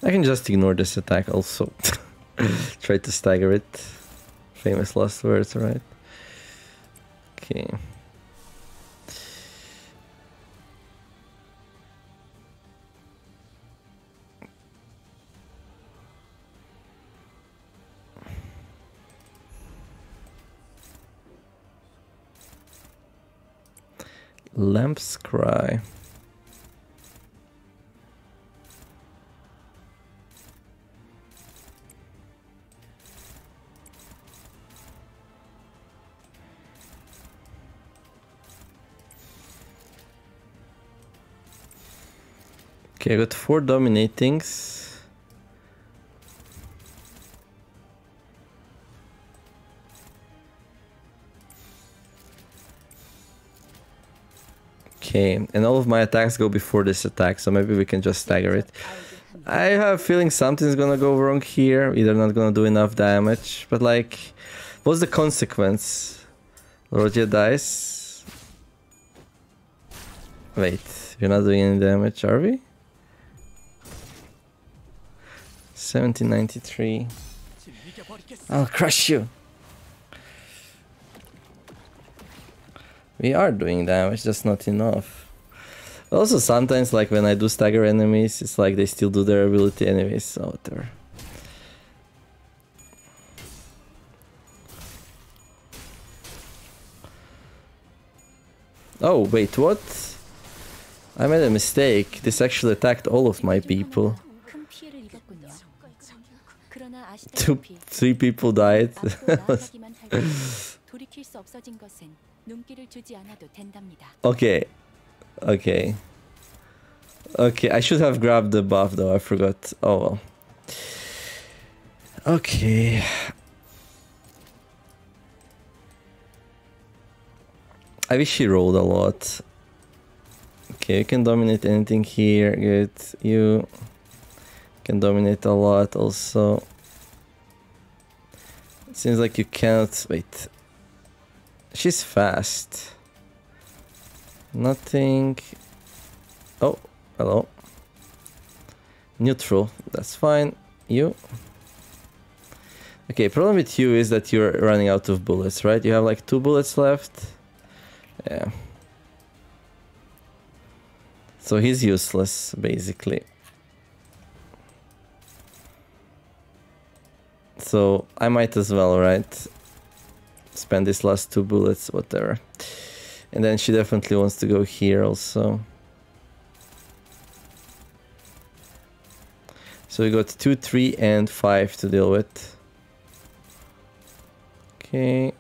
I can just ignore this attack also. Try to stagger it. Famous last words, right? Okay. Lamp's Cry. Okay, I got four dominatings. Okay, and all of my attacks go before this attack, so maybe we can just stagger it. I have a feeling something's gonna go wrong here, either not gonna do enough damage, but like, what's the consequence? Roger dies. Wait, we're not doing any damage, are we? seventeen ninety-three. I'll crush you. We are doing damage, just not enough. Also, sometimes, like when I do stagger enemies, it's like they still do their ability anyways, so whatever. Oh, wait, what? I made a mistake. This actually attacked all of my people. Two, three people died. Okay. Okay. Okay, I should have grabbed the buff though, I forgot. Oh well. Okay. I wish he rolled a lot. Okay, you can dominate anything here. Good. You can dominate a lot also. Seems like you can't... Wait. She's fast. Nothing... Oh, hello. Neutral, that's fine. You. Okay, problem with you is that you're running out of bullets, right? You have like two bullets left. Yeah. So he's useless, basically. So I might as well, right? Spend these last two bullets, whatever. And then she definitely wants to go here also. So we got two, three, and five to deal with. Okay.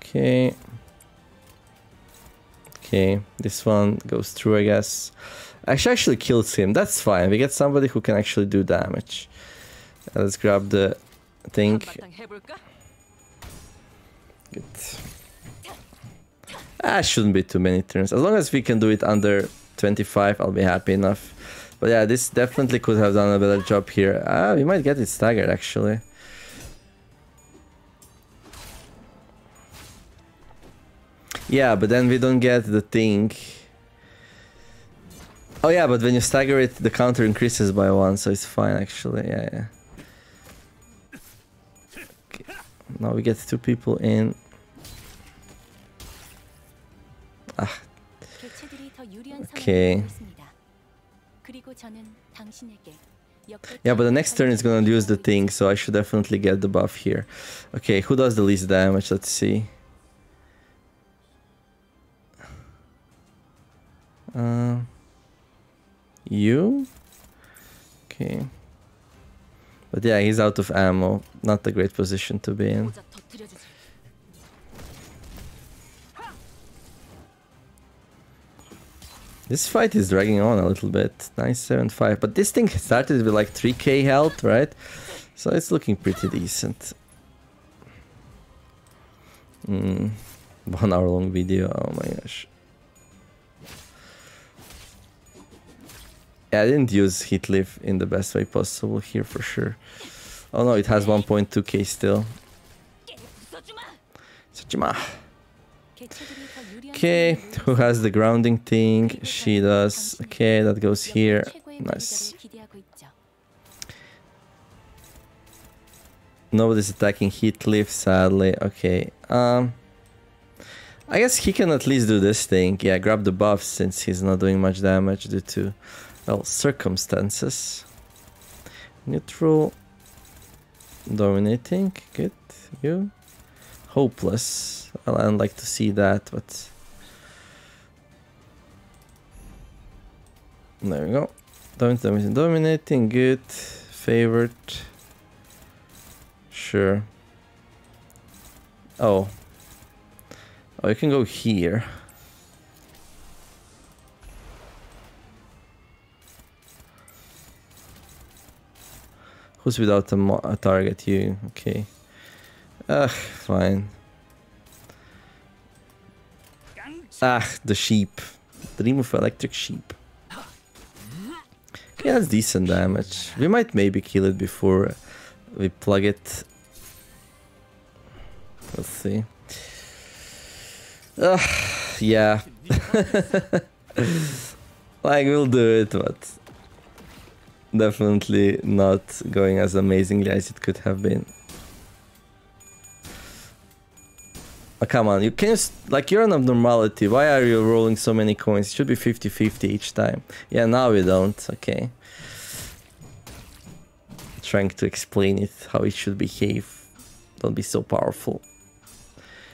Okay. Okay, this one goes through, I guess. I actually killed him. That's fine. We get somebody who can actually do damage. Uh, let's grab the thing. Good. Ah, shouldn't be too many turns. As long as we can do it under twenty-five, I'll be happy enough. But yeah, this definitely could have done a better job here. Ah, we might get it staggered, actually. Yeah, but then we don't get the thing. Oh yeah, but when you stagger it, the counter increases by one, so it's fine actually. Yeah, yeah. Okay. Now we get two people in. Ah. Okay. Yeah, but the next turn is gonna use the thing, so I should definitely get the buff here. Okay, who does the least damage? Let's see. Uh, you? Okay. But yeah, he's out of ammo. Not a great position to be in. This fight is dragging on a little bit. nine seven five. But this thing started with like three K health, right? So it's looking pretty decent. Mm, one hour long video. Oh my gosh. Yeah, I didn't use Heatleaf in the best way possible here for sure. Oh no, it has one point two K still. Sochima. Okay, who has the grounding thing? She does. Okay, that goes here. Nice. Nobody's attacking Heatleaf, sadly. Okay. Um, I guess he can at least do this thing. Yeah, grab the buff since he's not doing much damage due to... well, circumstances. Neutral. Dominating. Good. You. Hopeless. Well, I don't like to see that, but... there we go. Dominating. Dominating. Good. Favored. Sure. Oh. Oh, you can go here. Who's without a, mo a target? You. Okay. Ugh, fine. Ah, the sheep. The remove electric sheep. Yeah, that's decent damage. We might maybe kill it before we plug it. Let's see. Ugh, yeah. Like, we'll do it, but... definitely not going as amazingly as it could have been. Oh, come on, you can't... like, you're an abnormality. Why are you rolling so many coins? It should be fifty fifty each time. Yeah, now we don't. Okay. Trying to explain it, how it should behave. Don't be so powerful.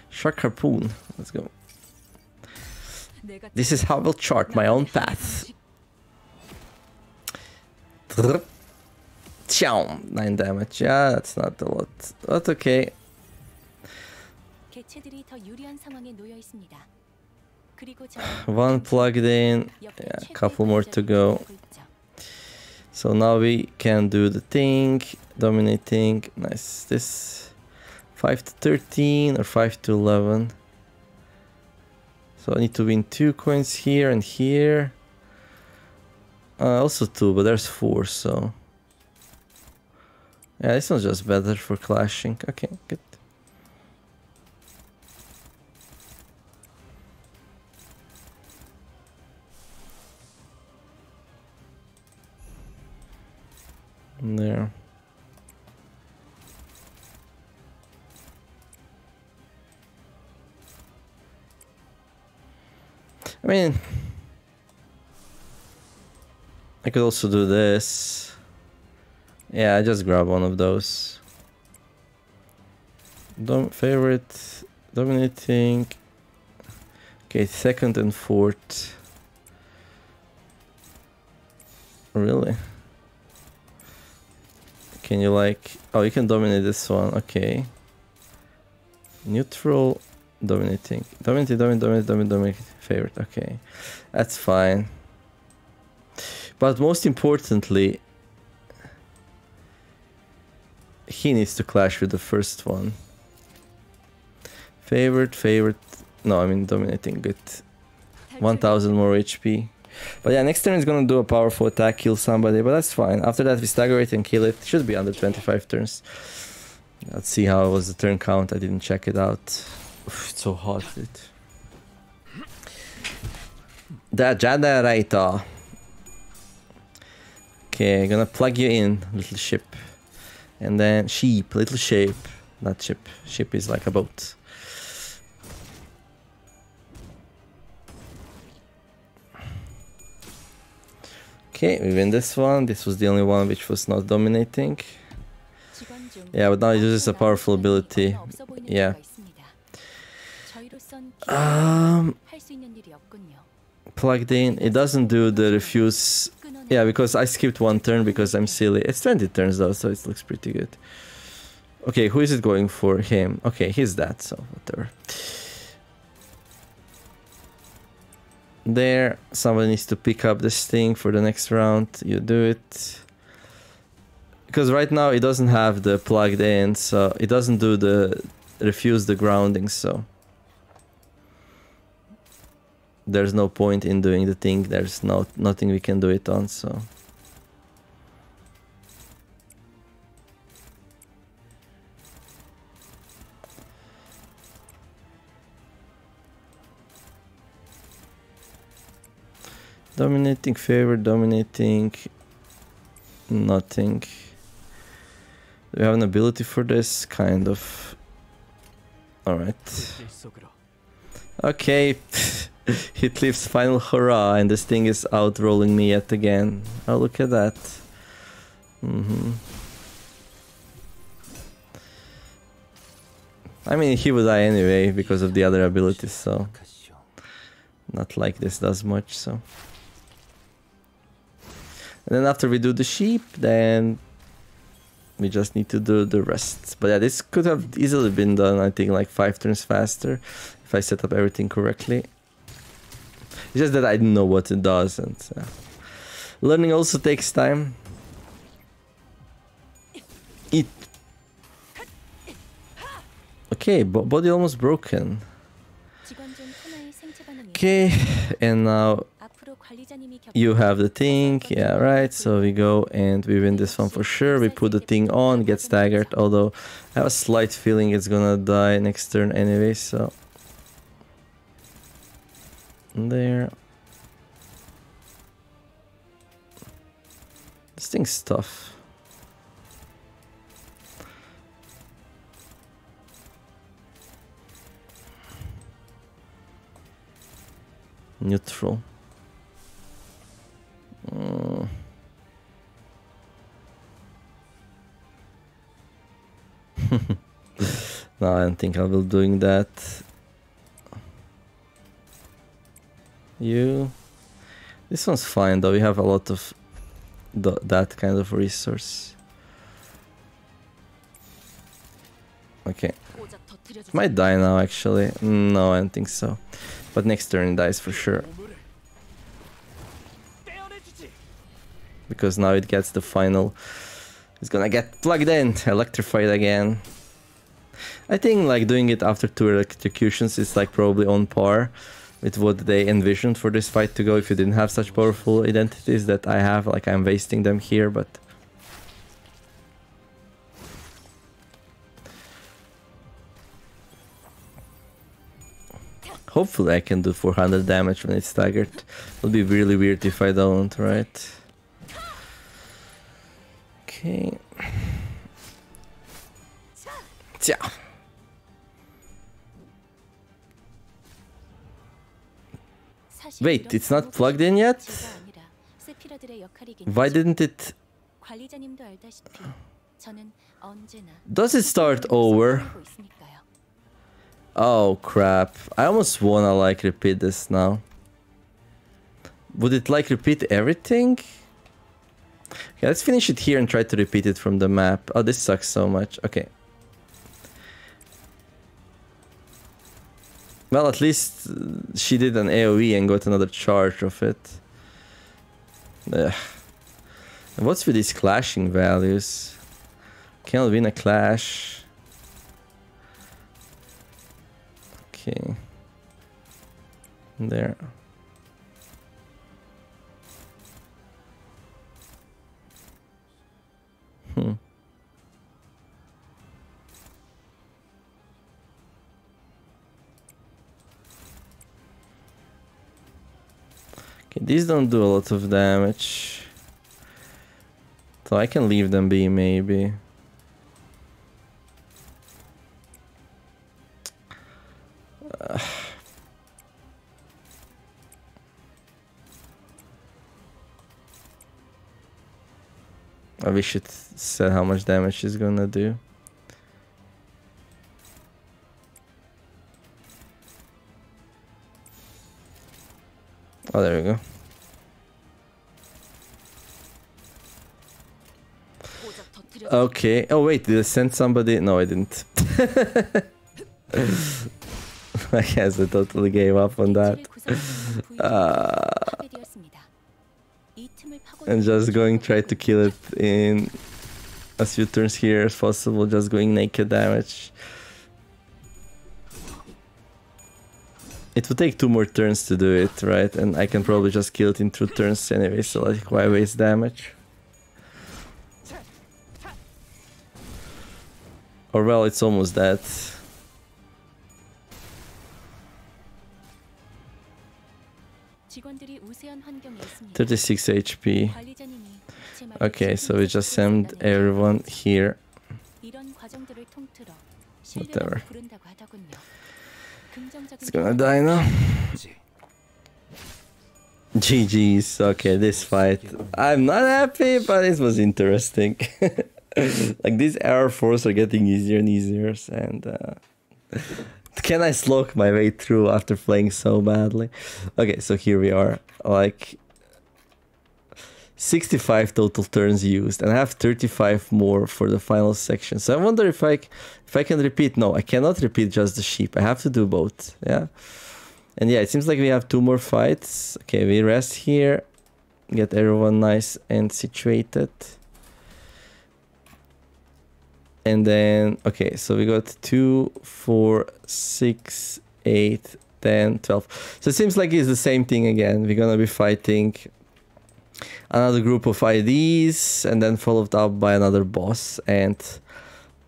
Shark harpoon. Let's go. This is how I will chart my own path. Chow! nine damage. Yeah, that's not a lot. That's okay. One plugged in. Yeah, a couple more to go. So now we can do the thing. Dominating. Nice. This. five to thirteen or five to eleven. So I need to win two coins here and here. Uh, also two, but there's four, so... yeah, this one's just better for clashing. Okay, good. there. I mean, I could also do this. Yeah, I just grab one of those. Dom favorite dominating. Okay, second and fourth. Really? Can you like? Oh, you can dominate this one. Okay. Neutral, dominating, dominate, dominate, dominate, dominate, dominate. Favorite. Okay, that's fine. But most importantly, he needs to clash with the first one. Favorite, favorite. No, I mean dominating it. one thousand more H P. But yeah, next turn is gonna do a powerful attack, kill somebody, but that's fine. After that, we stagger it and kill it. Should be under twenty-five turns. Let's see how was the turn count. I didn't check it out. Oof, it's so hot, dude. The generator. Okay, I'm gonna plug you in, little ship. And then sheep, little ship. Not ship. Ship is like a boat. Okay, we win this one. This was the only one which was not dominating. Yeah, but now it uses a powerful ability. Yeah. Um, plugged in. It doesn't do the refuse. Yeah, because I skipped one turn because I'm silly. It's twenty turns though, so it looks pretty good. Okay, who is it going for? Him. Okay, he's that, so whatever. There, somebody needs to pick up this thing for the next round. You do it. Because right now it doesn't have the plugged in, so it doesn't do the refuse the grounding, so there's no point in doing the thing. There's no nothing we can do it on, so dominating, favor, dominating, nothing. Do we have an ability for this? Kind of. Alright. Okay. Hit leaves final hurrah, and this thing is outrolling me yet again. Oh, look at that. Mm-hmm. I mean, he would die anyway because of the other abilities, so not like this does much, so. And then after we do the sheep, then we just need to do the rest. But yeah, this could have easily been done, I think, like five turns faster if I set up everything correctly. It's just that I didn't know what it does, and uh, learning also takes time. It. Okay, bo body almost broken. Okay, and now you have the thing, yeah, right, so we go and we win this one for sure. We put the thing on, get staggered, although I have a slight feeling it's gonna die next turn anyway, so there. This thing's tough. Neutral. Uh, no, I don't think I will doing that. You. This one's fine though. We have a lot of th that kind of resource. Okay. It might die now actually. No, I don't think so. But next turn it dies for sure. Because now it gets the final. It's gonna get plugged in, electrified again. I think like doing it after two electrocutions is like probably on par with what they envisioned for this fight to go. If you didn't have such powerful identities that I have, like I'm wasting them here, but hopefully I can do four hundred damage when it's staggered. It would be really weird if I don't, right? Okay. Tja. Wait, it's not plugged in yet? Why didn't it... Does it start over? Oh crap, I almost wanna like repeat this now. Would it like repeat everything? Okay, let's finish it here and try to repeat it from the map. Oh, this sucks so much. Okay. Well, at least she did an AoE and got another charge of it. Ugh. And what's with these clashing values? Cannot win a clash. Okay. There. Hmm. Okay, these don't do a lot of damage. So I can leave them be, maybe. Uh. I wish it said how much damage she's gonna do. Oh, there we go. Okay. Oh, wait. Did I send somebody? No, I didn't. I guess I totally gave up on that. Uh, and just going try to kill it in as few turns here as possible. Just going naked damage. It would take two more turns to do it, right? And I can probably just kill it in two turns anyway. So like, why waste damage? Or well, it's almost that. thirty-six H P. Okay, so we just send everyone here. Whatever. It's gonna die now. G G's. Okay, this fight. I'm not happy, but it was interesting. Like, these error fours are getting easier and easier, and uh, can I slog my way through after playing so badly? Okay, so here we are, like sixty-five total turns used, and I have thirty-five more for the final section. So I wonder if I, if I can repeat. No, I cannot repeat just the sheep. I have to do both. Yeah, and yeah, it seems like we have two more fights. Okay, we rest here, get everyone nice and situated. And then, okay, so we got two, four, six, eight, ten, twelve. So it seems like it's the same thing again. We're gonna be fighting another group of I Ds and then followed up by another boss. And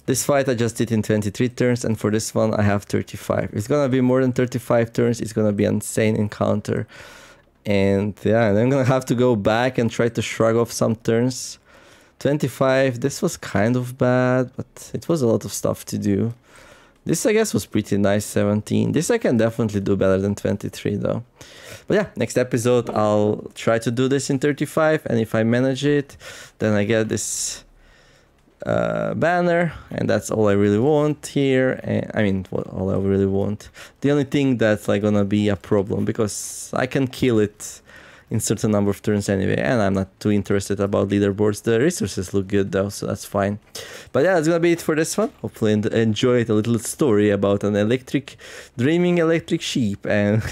this fight I just did in twenty-three turns, and for this one I have thirty-five. It's gonna be more than thirty-five turns. It's gonna be an insane encounter. And yeah, and I'm gonna have to go back and try to shrug off some turns. twenty-five, this was kind of bad, but it was a lot of stuff to do. This, I guess, was pretty nice, seventeen. This I can definitely do better than twenty-three, though. But yeah, next episode, I'll try to do this in thirty-five, and if I manage it, then I get this uh, banner, and that's all I really want here. And, I mean, all I really want. The only thing that's like gonna be a problem, because I can kill it in certain number of turns anyway, and I'm not too interested about leaderboards. The resources look good though, so that's fine. But yeah, that's gonna be it for this one. Hopefully you enjoyed a little story about an electric dreaming electric sheep and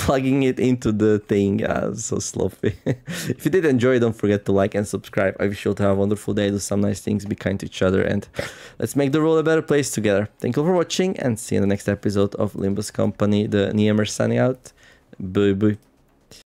plugging it into the thing. Uh, so sloppy. If you did enjoy, don't forget to like and subscribe. I wish you all to have a wonderful day, do some nice things, be kind to each other, and let's make the world a better place together. Thank you all for watching, and see you in the next episode of Limbus Company. The Niemer signing out. Bye bye.